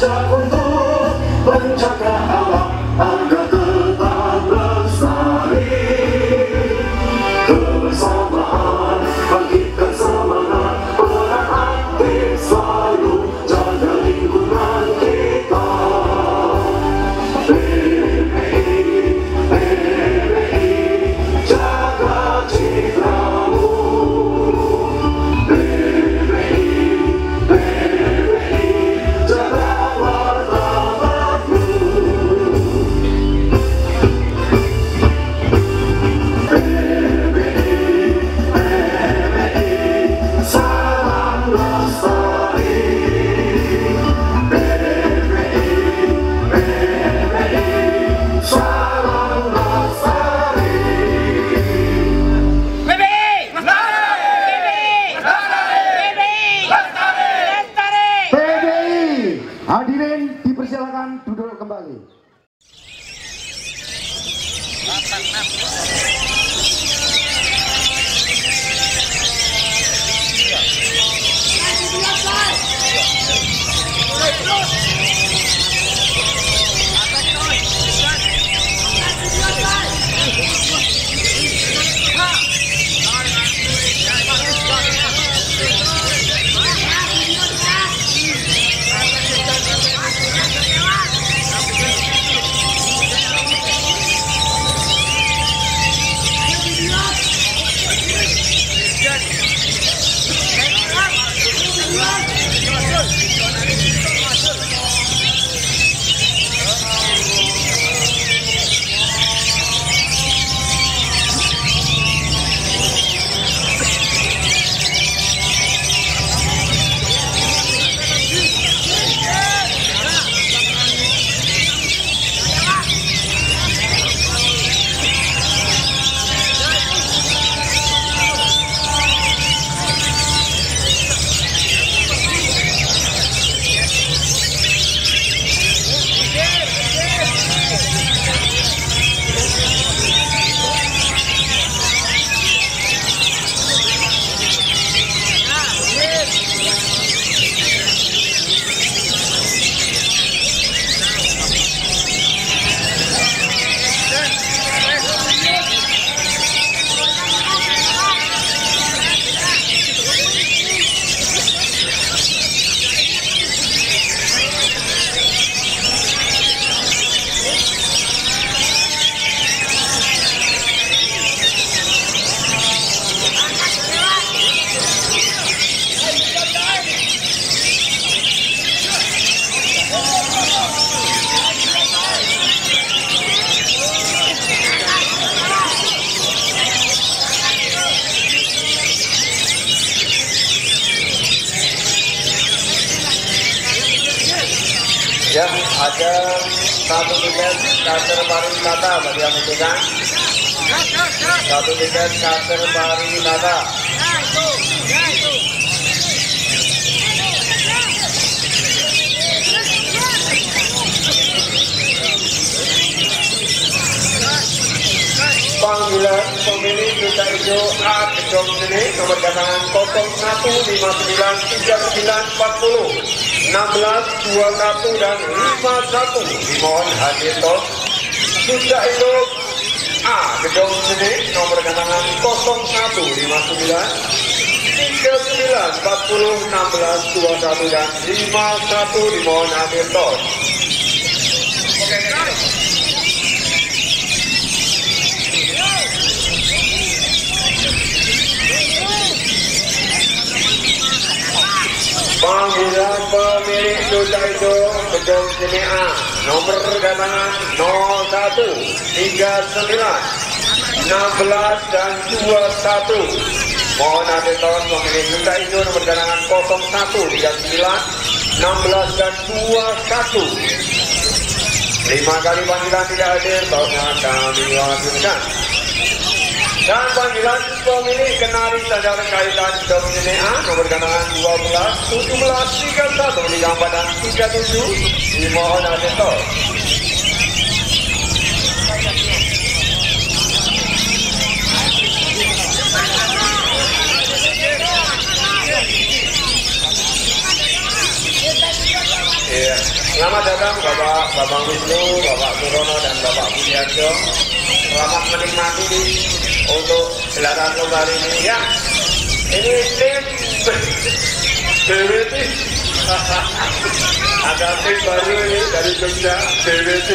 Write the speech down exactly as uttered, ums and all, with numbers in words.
diajak untuk menjaga alam agar tetap lestari. Kebersamaan bangkitkan semangat, peran aktif selalu jaga lingkungan kita. B W T jaga citramu. Hadirin dipersilakan duduk kembali. Ya, ada satu tiket charter pariwisata bagi yang membutuhkan. Satu tiket charter pariwisata. Panggilan pemilih Duta Hijau A Gedong Sini nomor datangan nol satu lima sembilan tiga sembilan empat nol enam belas dua puluh satu dan lima puluh satu. Dimohon hadir tos Duta Hijau A Gedong Sini nomor datangan nol satu lima sembilan tiga sembilan empat nol enam belas dua puluh satu dan lima puluh satu. Dimohon hadir tos. Oke, guys. Panggilan pemilik Duta Hijau Gedong Sini A nomor datangan nol satu tiga sembilan enam belas dan dua puluh satu. Mohon adeton pemilik Duta Hijau nomor datangan nol satu tiga sembilan enam belas dan dua puluh satu. Lima kali panggilan tidak hadir, tolong kami lanjutkan. Dan panggilan pemilih kenari tanda kaitan Gedong Sini A nomor ganangan dua belas, tujuh belas, tiga puluh satu, lima puluh empat, dan tiga puluh tujuh. Dimohon adetor. Ya, Selamat datang Bapak Bambang Widjojo, Bapak Surono, dan Bapak Budiarto. Selamat menikmati untuk gelaran lomba hari ini. Ya, ini tim B W T. Ada tim baru ini dari Jogja T V T.